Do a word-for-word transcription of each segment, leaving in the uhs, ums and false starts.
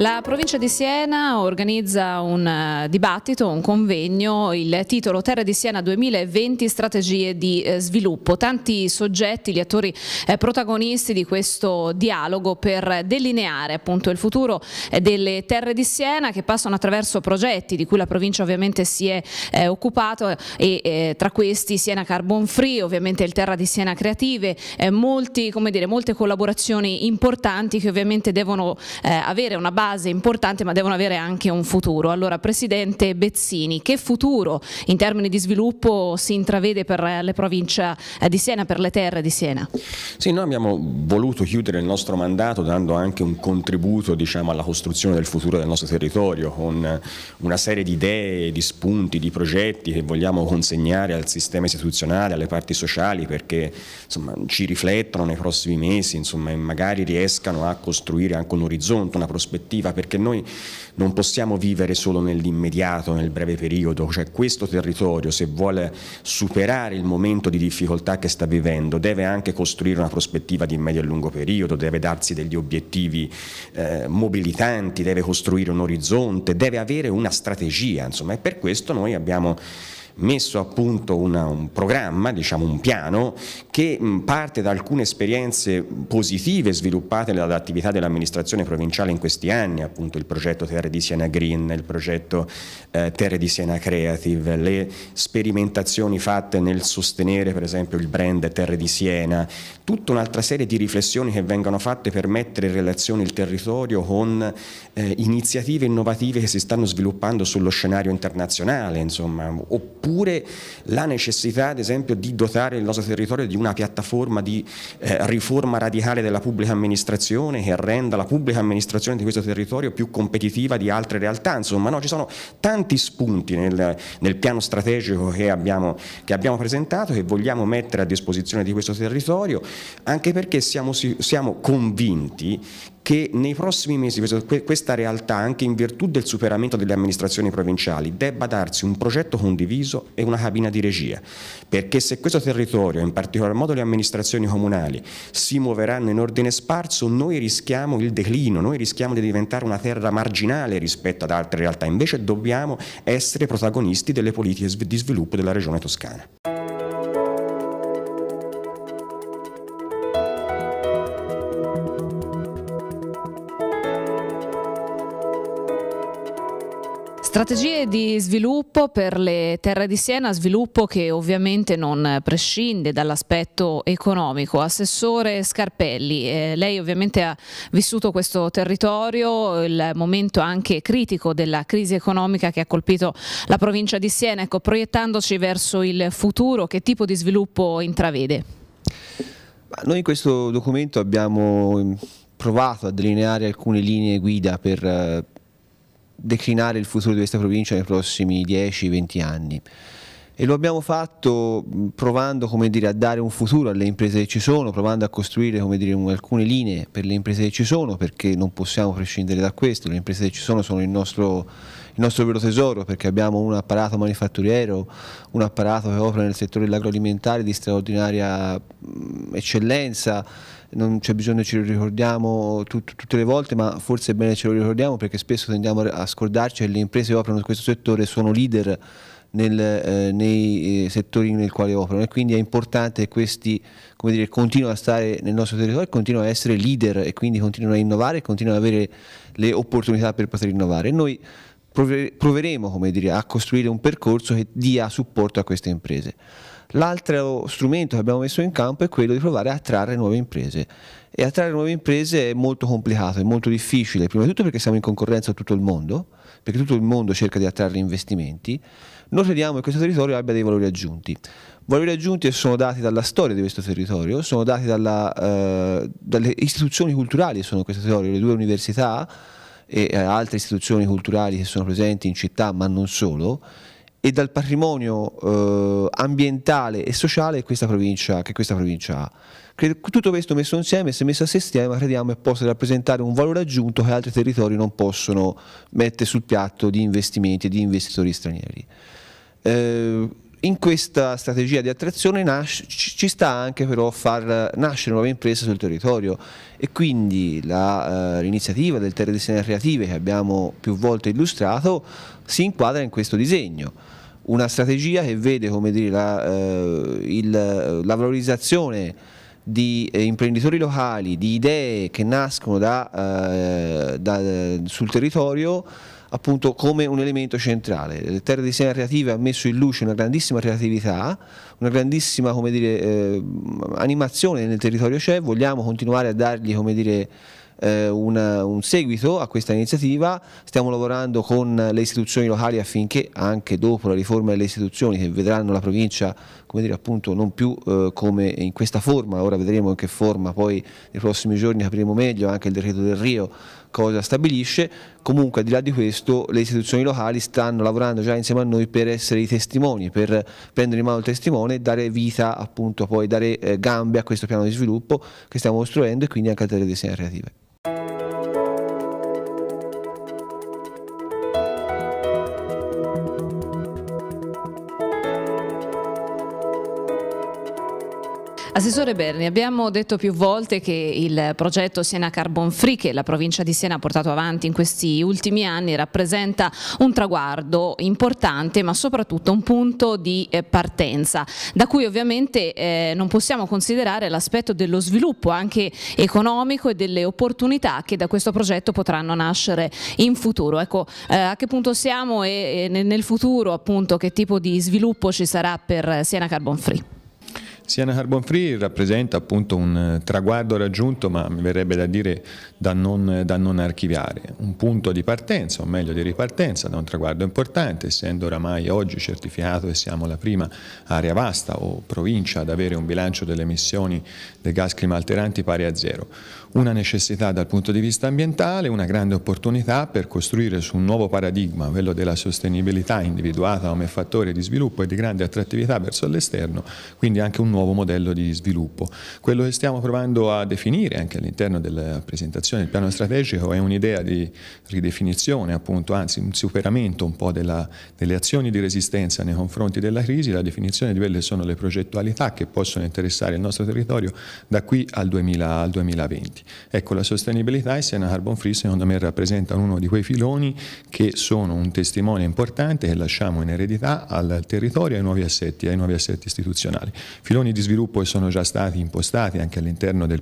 La provincia di Siena organizza un dibattito, un convegno, il titolo Terre di Siena duemilaventi, strategie di sviluppo. Tanti soggetti, gli attori protagonisti di questo dialogo per delineare appunto il futuro delle terre di Siena, che passano attraverso progetti di cui la provincia ovviamente si è eh, occupata, e eh, tra questi Siena Carbon Free, ovviamente il Terre di Siena Creative, eh, molti, come dire, molte collaborazioni importanti che ovviamente devono eh, avere una base importante, ma devono avere anche un futuro. Allora, Presidente Bezzini, che futuro in termini di sviluppo si intravede per la provincia di Siena, per le terre di Siena? Sì, noi abbiamo voluto chiudere il nostro mandato dando anche un contributo, diciamo, alla costruzione del futuro del nostro territorio, con una serie di idee, di spunti, di progetti che vogliamo consegnare al sistema istituzionale, alle parti sociali, perché insomma ci riflettono nei prossimi mesi, insomma, e magari riescano a costruire anche un orizzonte, una prospettiva, perché noi non possiamo vivere solo nell'immediato, nel breve periodo. Cioè, questo territorio, se vuole superare il momento di difficoltà che sta vivendo, deve anche costruire una prospettiva di medio e lungo periodo, deve darsi degli obiettivi eh, mobilitanti, deve costruire un orizzonte, deve avere una strategia, insomma, e per questo noi abbiamo messo a punto una, un programma, diciamo un piano, che parte da alcune esperienze positive sviluppate dall'attività dell'amministrazione provinciale in questi anni, appunto il progetto Terre di Siena Green, il progetto eh, Terre di Siena Creative, le sperimentazioni fatte nel sostenere per esempio il brand Terre di Siena, tutta un'altra serie di riflessioni che vengono fatte per mettere in relazione il territorio con eh, iniziative innovative che si stanno sviluppando sullo scenario internazionale, insomma, oppure Oppure la necessità, ad esempio, di dotare il nostro territorio di una piattaforma di eh, riforma radicale della pubblica amministrazione, che renda la pubblica amministrazione di questo territorio più competitiva di altre realtà. Insomma, no, ci sono tanti spunti nel, nel piano strategico che abbiamo, che abbiamo presentato, che vogliamo mettere a disposizione di questo territorio, anche perché siamo, siamo convinti che nei prossimi mesi questa realtà, anche in virtù del superamento delle amministrazioni provinciali, debba darsi un progetto condiviso e una cabina di regia, perché se questo territorio, in particolar modo le amministrazioni comunali, si muoveranno in ordine sparso, noi rischiamo il declino, noi rischiamo di diventare una terra marginale rispetto ad altre realtà. Invece dobbiamo essere protagonisti delle politiche di sviluppo della regione toscana. Strategie di sviluppo per le terre di Siena, sviluppo che ovviamente non prescinde dall'aspetto economico. Assessore Scarpelli, eh, lei ovviamente ha vissuto questo territorio, il momento anche critico della crisi economica che ha colpito la provincia di Siena. Ecco, proiettandoci verso il futuro, che tipo di sviluppo intravede? Ma noi in questo documento abbiamo provato a delineare alcune linee guida per eh, declinare il futuro di questa provincia nei prossimi dieci venti anni, e lo abbiamo fatto provando, come dire, a dare un futuro alle imprese che ci sono, provando a costruire, come dire, alcune linee per le imprese che ci sono, perché non possiamo prescindere da questo. Le imprese che ci sono sono il nostro, il nostro vero tesoro, perché abbiamo un apparato manifatturiero, un apparato che opera nel settore dell'agroalimentare di straordinaria eccellenza. Non c'è bisogno che ce lo ricordiamo tut tutte le volte, ma forse è bene ce lo ricordiamo, perché spesso tendiamo a scordarci che le imprese che operano in questo settore sono leader nel, eh, nei settori nel quale operano, e quindi è importante che questi, come dire, continuino a stare nel nostro territorio, continuino a essere leader e quindi continuino a innovare, continuino ad avere le opportunità per poter innovare. E noi proveremo, come dire, a costruire un percorso che dia supporto a queste imprese. L'altro strumento che abbiamo messo in campo è quello di provare a attrarre nuove imprese, e attrarre nuove imprese è molto complicato, è molto difficile, prima di tutto perché siamo in concorrenza con tutto il mondo, perché tutto il mondo cerca di attrarre investimenti. Noi crediamo che questo territorio abbia dei valori aggiunti, valori aggiunti che sono dati dalla storia di questo territorio, sono dati dalla, eh, dalle istituzioni culturali che sono questo territorio, le due università e altre istituzioni culturali che sono presenti in città ma non solo, e dal patrimonio eh, ambientale e sociale che questa provincia, che questa provincia ha. Credo, tutto questo messo insieme, se messo a sistema, crediamo che possa rappresentare un valore aggiunto che altri territori non possono mettere sul piatto di investimenti e di investitori stranieri. Eh, In questa strategia di attrazione nasce, ci sta anche però far nascere nuove imprese sul territorio, e quindi l'iniziativa eh, del Terre di Siena Creative, che abbiamo più volte illustrato, si inquadra in questo disegno. Una strategia che vede, come dire, la, eh, il, la valorizzazione di eh, imprenditori locali, di idee che nascono da, eh, da, sul territorio, appunto come un elemento centrale. Le Terre di Siena Creative ha messo in luce una grandissima creatività, una grandissima, come dire, eh, animazione nel territorio c'è, vogliamo continuare a dargli, come dire, eh, una, un seguito a questa iniziativa, stiamo lavorando con le istituzioni locali affinché anche dopo la riforma delle istituzioni, che vedranno la provincia, come dire, appunto non più eh, come in questa forma, ora vedremo in che forma, poi nei prossimi giorni capiremo meglio anche il decreto del Rio, cosa stabilisce. Comunque, al di là di questo, le istituzioni locali stanno lavorando già insieme a noi per essere i testimoni, per prendere in mano il testimone e dare vita, appunto, poi dare eh, gambe a questo piano di sviluppo che stiamo costruendo, e quindi anche a Terre di Siena Creative. Assessore Berni, abbiamo detto più volte che il progetto Siena Carbon Free, che la provincia di Siena ha portato avanti in questi ultimi anni, rappresenta un traguardo importante, ma soprattutto un punto di partenza, da cui ovviamente eh, non possiamo considerare l'aspetto dello sviluppo anche economico e delle opportunità che da questo progetto potranno nascere in futuro. Ecco, eh, a che punto siamo e, e nel futuro, appunto, che tipo di sviluppo ci sarà per Siena Carbon Free? Siena Carbon Free rappresenta appunto un traguardo raggiunto, ma mi verrebbe da dire da non, da non archiviare, un punto di partenza, o meglio di ripartenza, da un traguardo importante, essendo oramai oggi certificato che siamo la prima area vasta o provincia ad avere un bilancio delle emissioni dei gas climalteranti pari a zero. Una necessità dal punto di vista ambientale, una grande opportunità per costruire su un nuovo paradigma, quello della sostenibilità individuata come fattore di sviluppo e di grande attrattività verso l'esterno, quindi anche un nuovo nuovo modello di sviluppo. Quello che stiamo provando a definire anche all'interno della presentazione del piano strategico è un'idea di ridefinizione, appunto, anzi un superamento un po' della, delle azioni di resistenza nei confronti della crisi, la definizione di quelle che sono le progettualità che possono interessare il nostro territorio da qui al, duemila, al duemilaventi. Ecco, la sostenibilità e Siena Carbon Free secondo me rappresentano uno di quei filoni che sono un testimone importante che lasciamo in eredità al territorio e ai nuovi assetti, ai nuovi assetti istituzionali. Filoni di sviluppo che sono già stati impostati anche all'interno del,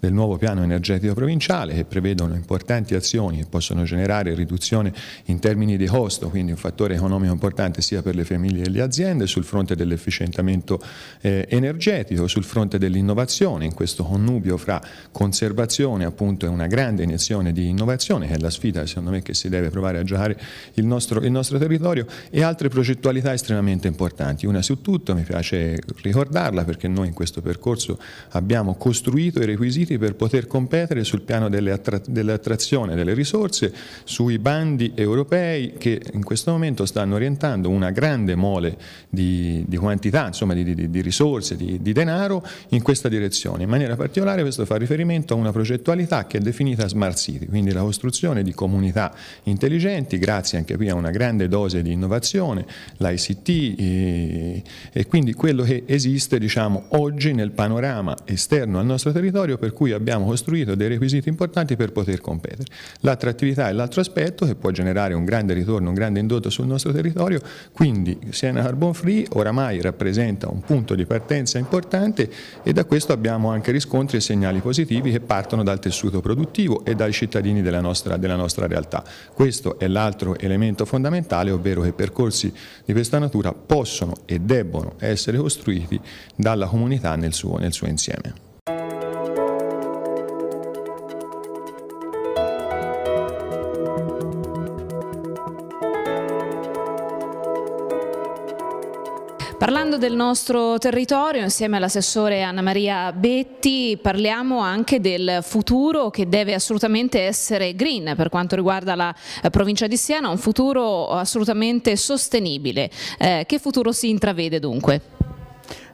del nuovo piano energetico provinciale, che prevedono importanti azioni che possono generare riduzione in termini di costo, quindi un fattore economico importante sia per le famiglie che le aziende, sul fronte dell'efficientamento eh, energetico, sul fronte dell'innovazione, in questo connubio fra conservazione, appunto, e una grande iniezione di innovazione, che è la sfida secondo me che si deve provare a giocare il nostro, il nostro territorio, e altre progettualità estremamente importanti. Una su tutto, mi piace ricordarla, perché noi in questo percorso abbiamo costruito i requisiti per poter competere sul piano dell'attrazione delle risorse, sui bandi europei che in questo momento stanno orientando una grande mole di, di quantità, insomma, di, di, di risorse, di, di denaro in questa direzione. In maniera particolare questo fa riferimento a una progettualità che è definita Smart City, quindi la costruzione di comunità intelligenti, grazie anche qui a una grande dose di innovazione, l'I C T e, e quindi quello che esiste, diciamo, oggi nel panorama esterno al nostro territorio, per cui abbiamo costruito dei requisiti importanti per poter competere. L'attrattività è l'altro aspetto che può generare un grande ritorno, un grande indotto sul nostro territorio, quindi Siena Carbon Free oramai rappresenta un punto di partenza importante, e da questo abbiamo anche riscontri e segnali positivi che partono dal tessuto produttivo e dai cittadini della nostra, della nostra realtà. Questo è l'altro elemento fondamentale, ovvero che percorsi di questa natura possono e debbono essere costruiti dalla comunità nel suo, nel suo insieme. Parlando del nostro territorio, insieme all'assessore Anna Maria Betti parliamo anche del futuro, che deve assolutamente essere green per quanto riguarda la provincia di Siena, un futuro assolutamente sostenibile. Eh, che futuro si intravede dunque?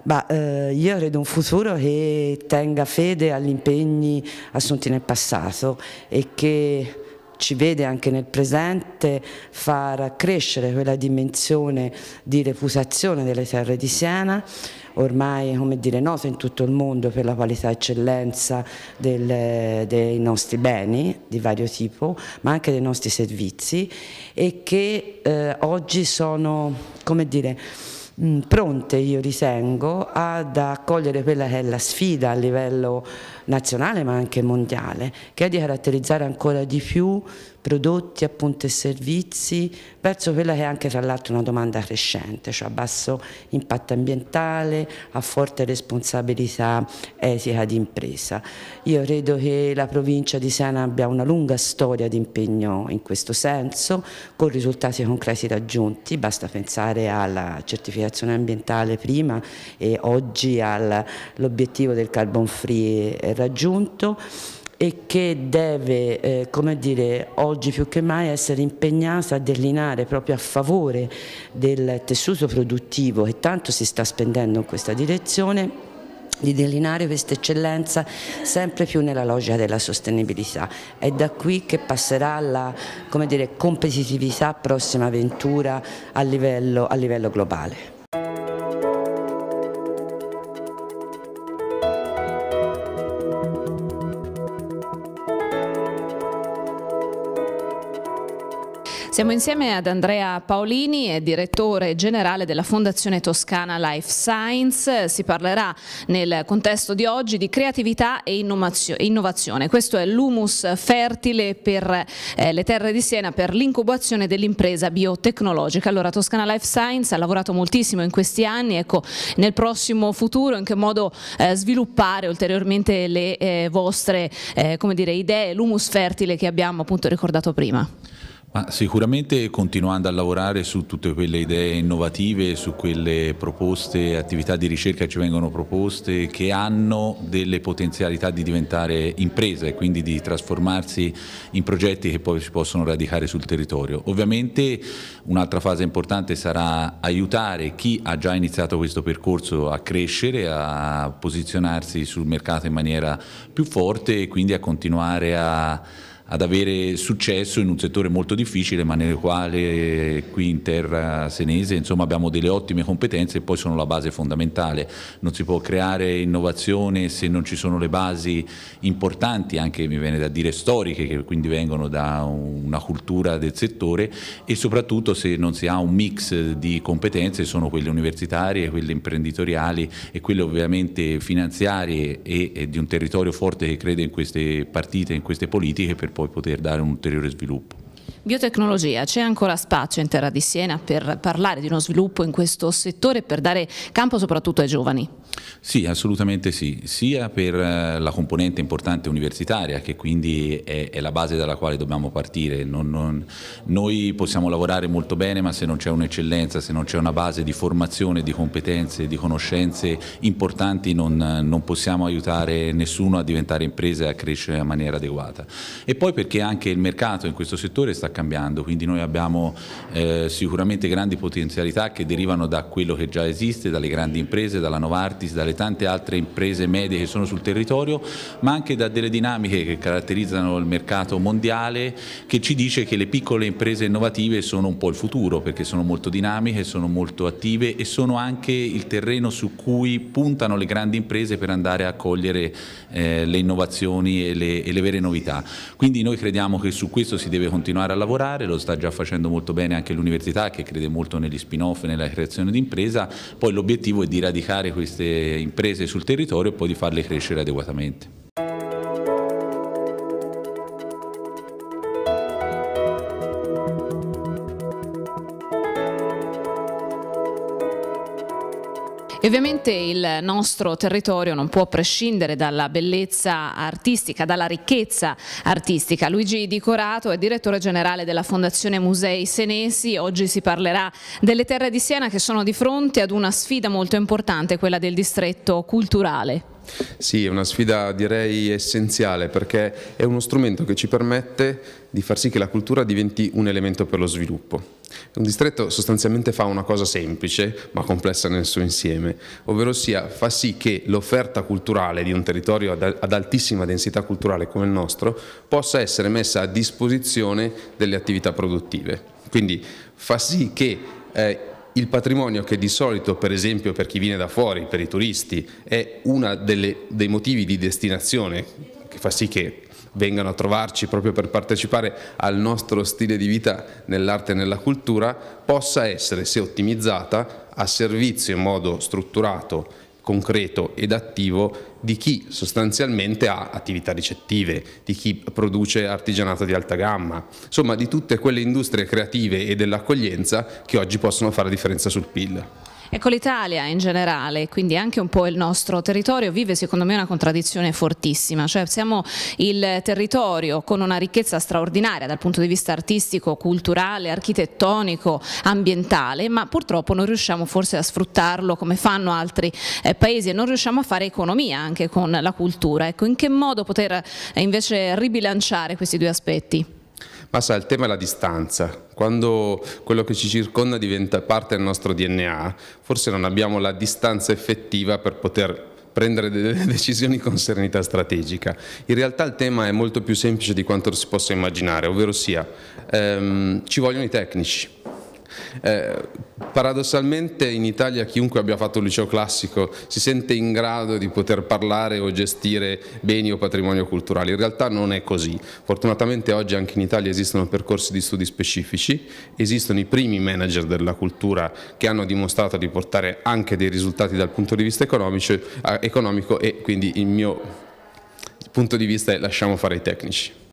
Bah, eh, io credo un futuro che tenga fede agli impegni assunti nel passato e che ci vede anche nel presente far crescere quella dimensione di reputazione delle terre di Siena, ormai come dire, noto in tutto il mondo per la qualità e eccellenza del, dei nostri beni di vario tipo, ma anche dei nostri servizi, e che eh, oggi sono, come dire, pronte, io ritengo, ad accogliere quella che è la sfida a livello nazionale ma anche mondiale, che è di caratterizzare ancora di più prodotti, appunto, e servizi verso quella che è anche tra l'altro una domanda crescente, cioè a basso impatto ambientale, a forte responsabilità etica di impresa. Io credo che la provincia di Siena abbia una lunga storia di impegno in questo senso, con risultati concreti raggiunti, basta pensare alla certificazione ambientale prima e oggi all'obiettivo del carbon free raggiunto, e che deve, eh, come dire, oggi più che mai essere impegnata a delineare proprio a favore del tessuto produttivo, che tanto si sta spendendo in questa direzione, di delineare questa eccellenza sempre più nella logica della sostenibilità. È da qui che passerà la, come dire, competitività prossima avventura a livello, a livello globale. Siamo insieme ad Andrea Paolini, direttore generale della Fondazione Toscana Life Sciences. Si parlerà nel contesto di oggi di creatività e innovazione. Questo è l'humus fertile per eh, le terre di Siena per l'incubazione dell'impresa biotecnologica. Allora, Toscana Life Sciences ha lavorato moltissimo in questi anni, ecco, nel prossimo futuro in che modo eh, sviluppare ulteriormente le eh, vostre eh, come dire, idee, l'humus fertile che abbiamo appunto ricordato prima? Ma sicuramente continuando a lavorare su tutte quelle idee innovative, su quelle proposte, attività di ricerca che ci vengono proposte, che hanno delle potenzialità di diventare imprese e quindi di trasformarsi in progetti che poi si possono radicare sul territorio. Ovviamente un'altra fase importante sarà aiutare chi ha già iniziato questo percorso a crescere, a posizionarsi sul mercato in maniera più forte e quindi a continuare a ad avere successo in un settore molto difficile, ma nel quale qui in terra senese, insomma, abbiamo delle ottime competenze e poi sono la base fondamentale. Non si può creare innovazione se non ci sono le basi importanti, anche mi viene da dire storiche, che quindi vengono da una cultura del settore, e soprattutto se non si ha un mix di competenze, sono quelle universitarie, quelle imprenditoriali e quelle ovviamente finanziarie e, e di un territorio forte che crede in queste partite, in queste politiche, per poi poter dare un ulteriore sviluppo. Biotecnologia, c'è ancora spazio in terra di Siena per parlare di uno sviluppo in questo settore, per dare campo soprattutto ai giovani? Sì, assolutamente sì, sia per la componente importante universitaria, che quindi è, è la base dalla quale dobbiamo partire. Non, non, noi possiamo lavorare molto bene, ma se non c'è un'eccellenza, se non c'è una base di formazione, di competenze, di conoscenze importanti, non, non possiamo aiutare nessuno a diventare impresa e a crescere in maniera adeguata. E poi perché anche il mercato in questo settore sta cambiando, quindi noi abbiamo eh, sicuramente grandi potenzialità che derivano da quello che già esiste, dalle grandi imprese, dalla Novartis, dalle tante altre imprese medie che sono sul territorio, ma anche da delle dinamiche che caratterizzano il mercato mondiale, che ci dice che le piccole imprese innovative sono un po' il futuro, perché sono molto dinamiche, sono molto attive e sono anche il terreno su cui puntano le grandi imprese per andare a cogliere eh, le innovazioni e le, e le vere novità. Quindi noi crediamo che su questo si deve continuare a lavorare, lo sta già facendo molto bene anche l'università, che crede molto negli spin-off e nella creazione di impresa. Poi l'obiettivo è di radicare queste imprese sul territorio e poi di farle crescere adeguatamente. E ovviamente il nostro territorio non può prescindere dalla bellezza artistica, dalla ricchezza artistica. Luigi Di Corato è direttore generale della Fondazione Musei Senesi. Oggi si parlerà delle terre di Siena, che sono di fronte ad una sfida molto importante, quella del distretto culturale. Sì, è una sfida direi essenziale, perché è uno strumento che ci permette di far sì che la cultura diventi un elemento per lo sviluppo. Un distretto sostanzialmente fa una cosa semplice ma complessa nel suo insieme, ovvero sia fa sì che l'offerta culturale di un territorio ad altissima densità culturale come il nostro possa essere messa a disposizione delle attività produttive. Quindi fa sì che eh, il patrimonio, che di solito per esempio per chi viene da fuori, per i turisti, è uno dei motivi di destinazione, che fa sì che vengano a trovarci proprio per partecipare al nostro stile di vita nell'arte e nella cultura, possa essere, se ottimizzata, a servizio in modo strutturato, concreto ed attivo di chi sostanzialmente ha attività ricettive, di chi produce artigianato di alta gamma, insomma di tutte quelle industrie creative e dell'accoglienza che oggi possono fare la differenza sul P I L. Ecco, l'Italia in generale, quindi anche un po' il nostro territorio, vive secondo me una contraddizione fortissima, cioè siamo il territorio con una ricchezza straordinaria dal punto di vista artistico, culturale, architettonico, ambientale, ma purtroppo non riusciamo forse a sfruttarlo come fanno altri eh, paesi e non riusciamo a fare economia anche con la cultura. Ecco, in che modo poter eh, invece ribilanciare questi due aspetti? Ma sa, il tema è la distanza. Quando quello che ci circonda diventa parte del nostro D N A, forse non abbiamo la distanza effettiva per poter prendere delle decisioni con serenità strategica. In realtà il tema è molto più semplice di quanto si possa immaginare, ovvero sia, ehm, ci vogliono i tecnici. Eh, paradossalmente in Italia chiunque abbia fatto un liceo classico si sente in grado di poter parlare o gestire beni o patrimonio culturale. In realtà non è così. Fortunatamente oggi anche in Italia esistono percorsi di studi specifici, esistono i primi manager della cultura che hanno dimostrato di portare anche dei risultati dal punto di vista economico, eh, economico e quindi il mio punto di vista è: lasciamo fare i tecnici.